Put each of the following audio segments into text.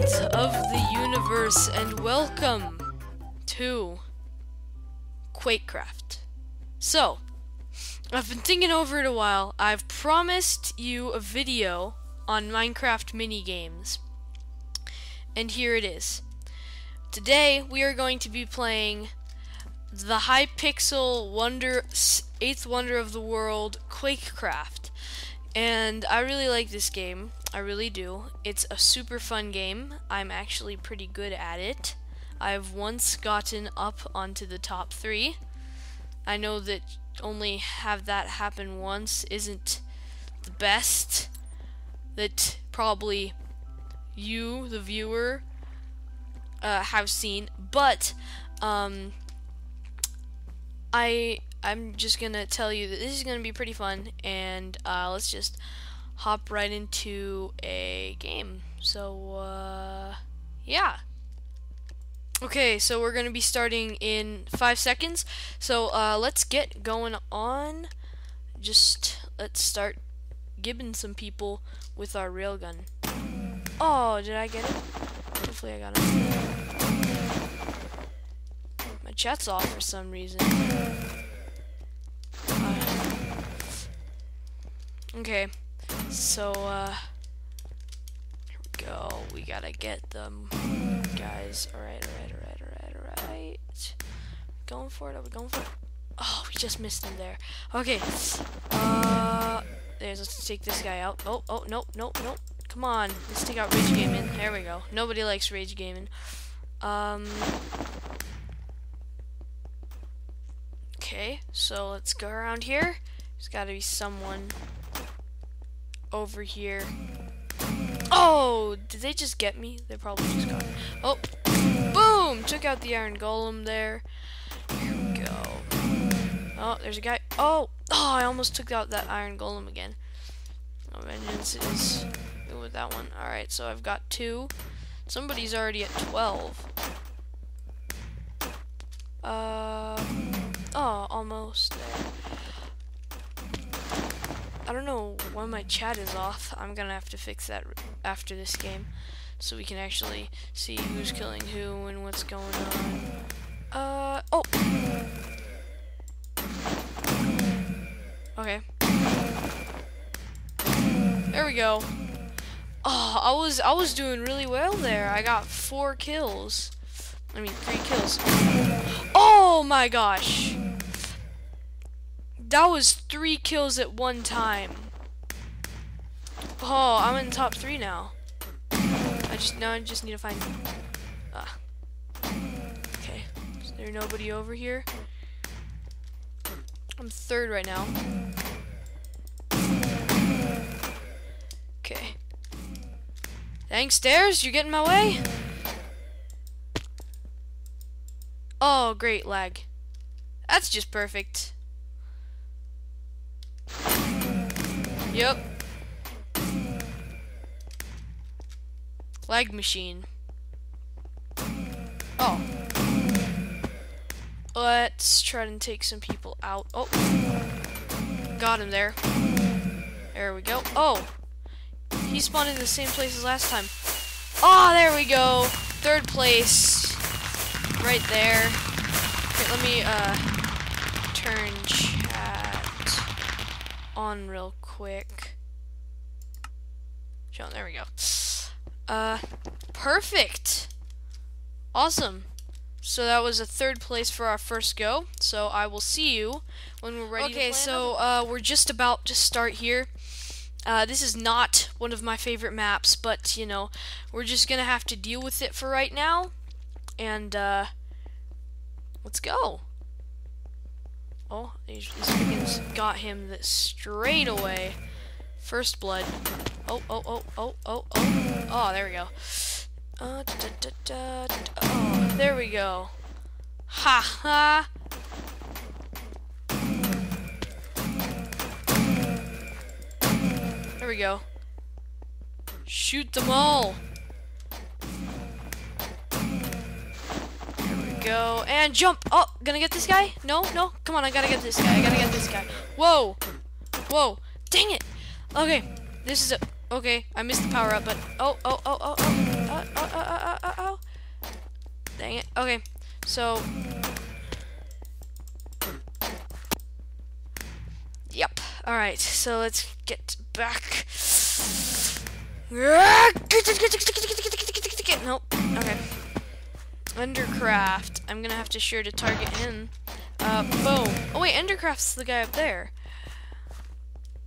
limit of the universe, and welcome to Quakecraft. So, I've been thinking over it a while. I've promised you a video on Minecraft minigames, and here it is. Today, we are going to be playing the Hypixel Eighth Wonder of the World Quakecraft. And I really like this game. I really do. It's a super fun game. I'm actually pretty good at it. I've once gotten up onto the top 3. I know that only have that happen once isn't the best. That probably you, the viewer, have seen. But I'm just gonna tell you that this is gonna be pretty fun, and let's just hop right into a game. So yeah. Okay, so we're gonna be starting in 5 seconds. So let's get going on. Let's start gibbing some people with our railgun. Oh, did I get it? Hopefully I got it. My chat's off for some reason. Okay, so here we go. We gotta get them, guys. Alright. Going for it, are we going for it? Oh, we just missed him there. Okay. Let's take this guy out. Oh, nope. Come on. Let's take out Rage Gaming. There we go. Nobody likes Rage Gaming. Okay, so let's go around here. There's gotta be someone over here. Oh, did they just get me? They probably just got me. Oh, boom! Took out the iron golem there. Here we go. Oh, there's a guy. Oh, I almost took out that iron golem again. Oh, vengeance is good with that one. Alright, so I've got 2. Somebody's already at 12. Oh, almost there. I don't know why my chat is off. I'm gonna have to fix that after this game, so we can actually see who's killing who and what's going on. Oh! Okay. There we go. Oh, I was doing really well there. I got 4 kills. I mean, 3 kills. Oh my gosh! That was 3 kills at one time. Oh, I'm in top 3 now. I just need to find. Okay. Is there nobody over here? I'm 3rd right now. Okay. Thanks, stairs. You're getting my way. Oh, great lag. That's just perfect. Yep. Lag machine. Oh. Let's try and take some people out. Oh. Got him there. There we go. Oh. He spawned in the same place as last time. Oh, there we go. 3rd place. Right there. Okay, let me turn chat on real quick. John, there we go. Perfect. Awesome. So that was a 3rd place for our 1st go. So I will see you when we're ready. Okay, so we're just about to start here. This is not one of my favorite maps, but you know, we're just gonna have to deal with it for right now. And let's go. Oh, these chickens got him straight away. 1st blood. Oh. Oh, there we go. Oh, there we go. Ha ha. There we go. Shoot them all. Go and jump. Oh, gonna get this guy? No. Come on, I gotta get this guy. Whoa. Dang it. Okay. This is a. Okay, I missed the power up, but. Oh. Dang it. Okay, so... Yep. Alright, so let's get back. Nope. Okay. Endercraft. I'm gonna have to sure to target him. Boom. Oh wait, Endercraft's the guy up there.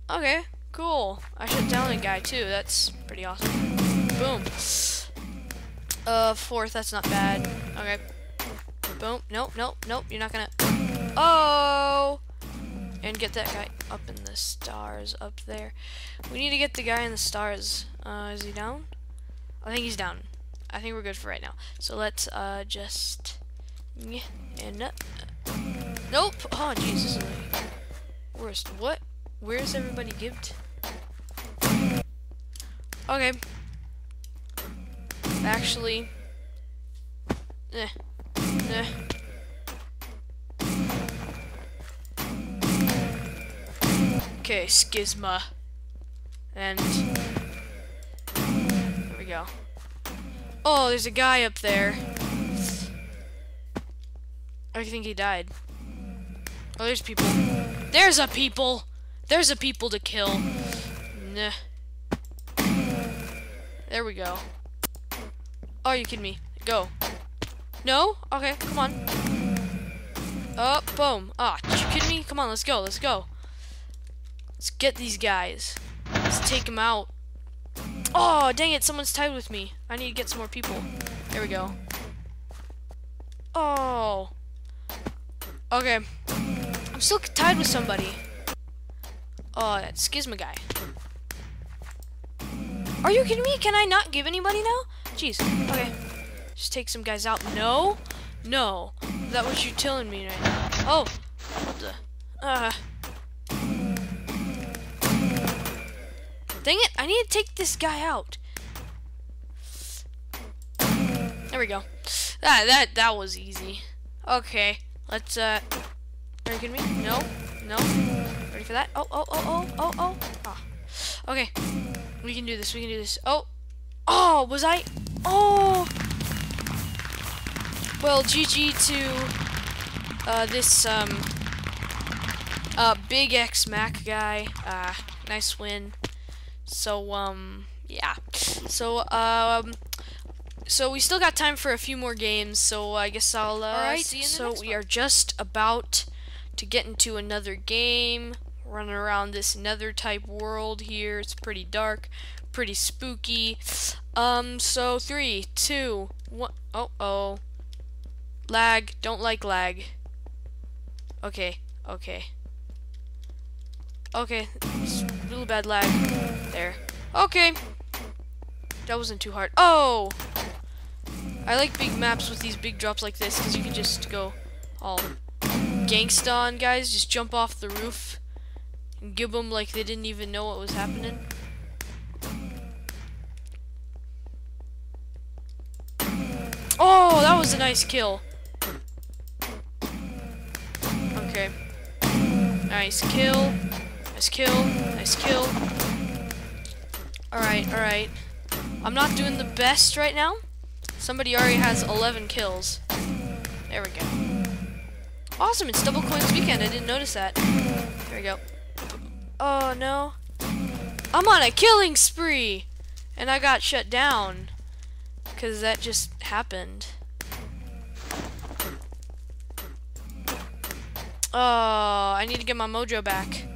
Okay, cool. I shut down a guy too. That's pretty awesome. Boom. 4th, that's not bad. Okay. Boom. Nope, nope, nope. You're not gonna... Oh! And get that guy up in the stars up there. We need to get the guy in the stars. Is he down? I think he's down. I think we're good for right now. So let's just... And up. Nope! Oh, Jesus. Worst. What? Where's everybody gibbed? Okay. Actually... Eh. Eh. Okay, Schisma. And... There we go. Oh, there's a guy up there. I think he died. Oh, there's people. There's a people! There's a people to kill. Nah. There we go. Oh, are you kidding me? Go. No? Okay, come on. Oh, boom. Ah, are you kidding me? Come on, let's go, let's go. Let's get these guys. Let's take them out. Oh, dang it, someone's tied with me. I need to get some more people. There we go. Oh. Okay. I'm still tied with somebody. Oh, that Schisma guy. Are you kidding me? Can I not give anybody now? Jeez. Okay. Just take some guys out. No? No. That was you telling me right now. Oh. What the? Dang it. I need to take this guy out. There we go. That was easy. Okay. Let's, Are you kidding me? No. No. Ready for that? Oh, oh, oh, oh, oh, oh. Ah. Okay. We can do this, we can do this. Oh! Oh, was I? Oh! Well, GG to this Big X Mac guy. Nice win. So yeah. So we still got time for a few more games, so I guess I'll Alright, see you in the next one. We are just about to get into another game. Running around this nether type world here. It's pretty dark, pretty spooky. So 3, 2, 1. Oh, oh. Lag. Don't like lag. Okay, okay. Okay. It's a little bad lag. There. Okay. That wasn't too hard. Oh! I like big maps with these big drops like this because you can just go all gangsta on guys. Just jump off the roof. Give them like they didn't even know what was happening. Oh, that was a nice kill. Okay. Nice kill. Nice kill. Nice kill. Alright, alright. I'm not doing the best right now. Somebody already has 11 kills. There we go. Awesome, it's Double Coins Weekend. I didn't notice that. There we go. Oh no. I'm on a killing spree! And I got shut down. Because that just happened. Oh, I need to get my mojo back.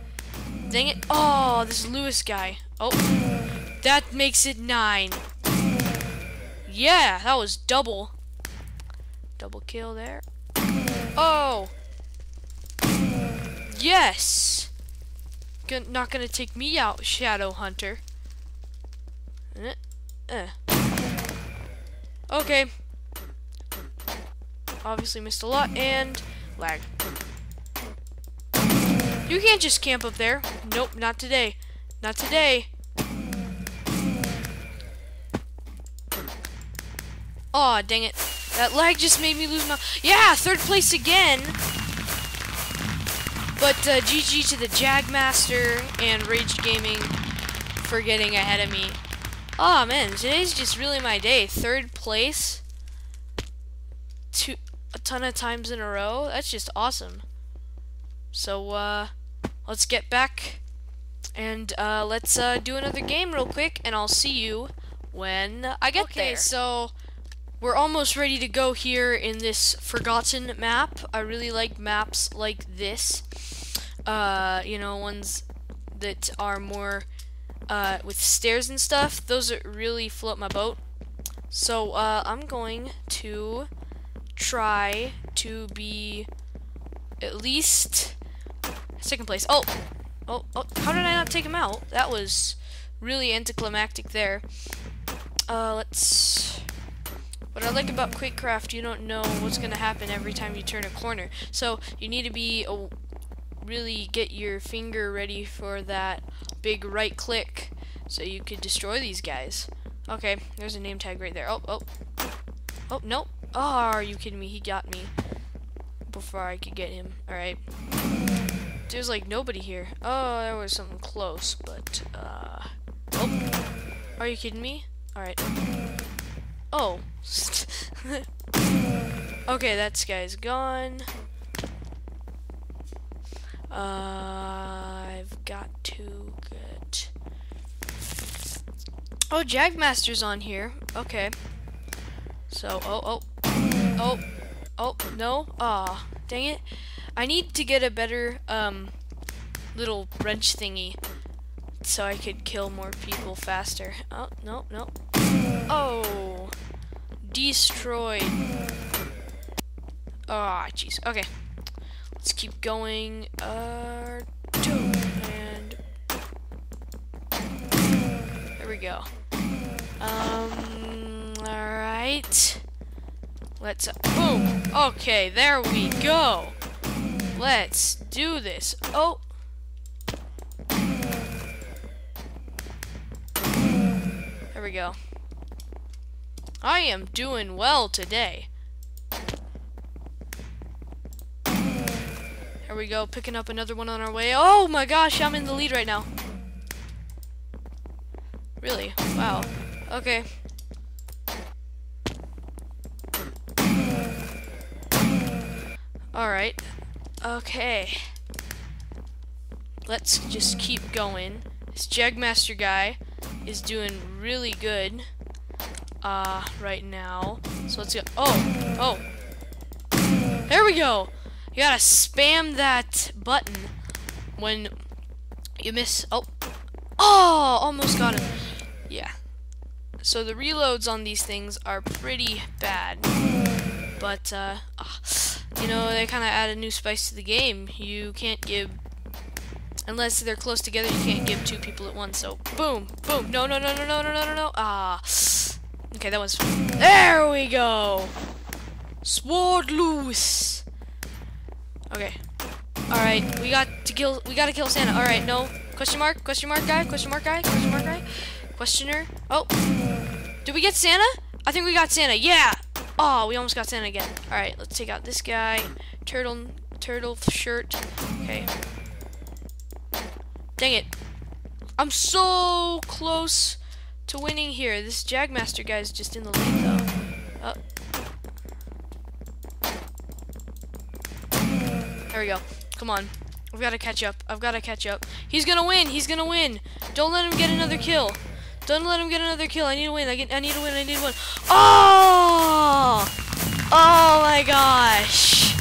Dang it. Oh, this Lewis guy. Oh. That makes it 9. Yeah, that was double. Double kill there. Oh! Yes! Not gonna take me out, Shadow Hunter. Okay. Obviously missed a lot and lag. You can't just camp up there. Nope, not today. Not today. Aw, dang it. That lag just made me lose my... Yeah, 3rd place again. But GG to the Jagmaster and Rage Gaming for getting ahead of me. Oh man, today's just really my day. 3rd place. a ton of times in a row. That's just awesome. So let's get back and let's do another game real quick, and I'll see you when I get there. Okay, so we're almost ready to go here in this forgotten map. I really like maps like this. You know, ones that are more with stairs and stuff. Those that really float my boat. So I'm going to try to be at least second place. Oh, oh, oh! How did I not take him out? That was really anticlimactic there. Let's. What I like about Quakecraft, you don't know what's going to happen every time you turn a corner. So you need to be really get your finger ready for that big right click, so you could destroy these guys. Okay, there's a name tag right there. Oh, oh, oh, no! Oh, are you kidding me? He got me before I could get him. All right. There's like nobody here. Oh, there was something close, but oh, are you kidding me? All right. Oh. Okay, that guy's gone. I've got to get. Oh, Jagmaster's on here. Okay. So, oh, oh, oh, oh, no. Ah, oh, dang it. I need to get a better little wrench thingy so I could kill more people faster. Oh, no, no. Oh. Destroyed. Ah, oh, jeez. Okay. Let's keep going. Two. And there we go. Alright. Let's boom. Okay, there we go. Let's do this. Oh. There we go. I am doing well today. Here we go, picking up another one on our way. Oh my gosh, I'm in the lead right now. Really? Wow. Okay. Alright. Okay. Let's just keep going. This Jagmaster guy is doing really good. Right now. So let's go. Oh, oh. There we go. You gotta spam that button when you miss. Oh, oh, almost got him. Yeah. So the reloads on these things are pretty bad, but you know, they kind of add a new spice to the game. You can't give unless they're close together. You can't give two people at once. So boom, boom. No, no, no, no, no, no, no, no. Ah. Okay, that was. There we go! Sword loose! Okay. Alright, we gotta kill Santa. Alright, no. Question mark guy, question mark guy, question mark guy. Questioner. Oh! Did we get Santa? I think we got Santa, yeah! Oh, we almost got Santa again. Alright, let's take out this guy. Turtle shirt. Okay. Dang it. I'm so close to winning here. This Jagmaster guy's just in the lead though. Oh. There we go. Come on. I've got to catch up. I've got to catch up. He's going to win. He's going to win. Don't let him get another kill. Don't let him get another kill. I need to win. I need to win. I need to win. Oh! Oh my gosh.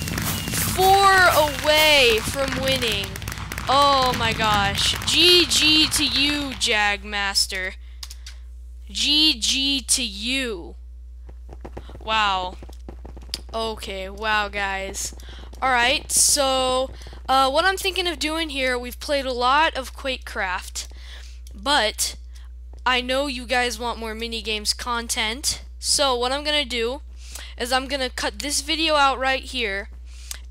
4 away from winning. Oh my gosh. GG to you, Jagmaster. GG to you. Wow. Okay, wow guys. Alright, so what I'm thinking of doing here, we've played a lot of Quakecraft, but I know you guys want more minigames content, so what I'm going to do is I'm going to cut this video out right here,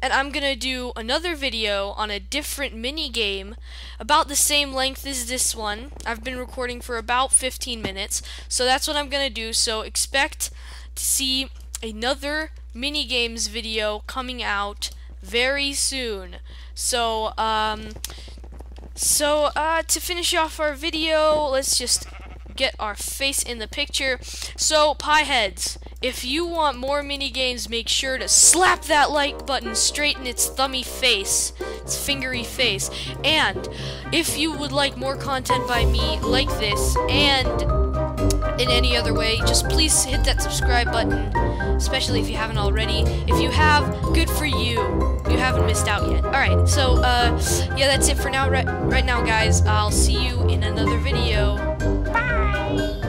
and I'm going to do another video on a different minigame about the same length as this one. I've been recording for about 15 minutes, so that's what I'm going to do. So expect to see another minigames video coming out very soon. So, to finish off our video, let's just get our face in the picture. So, PieHeads, If you want more minigames, make sure to slap that like button straight in its thumby face, its fingery face. And if you would like more content by me like this and in any other way, just please hit that subscribe button, especially if you haven't already. If you have, good for you. You haven't missed out yet. Alright, so, yeah, that's it for now. Right now, guys, I'll see you in another video. Bye!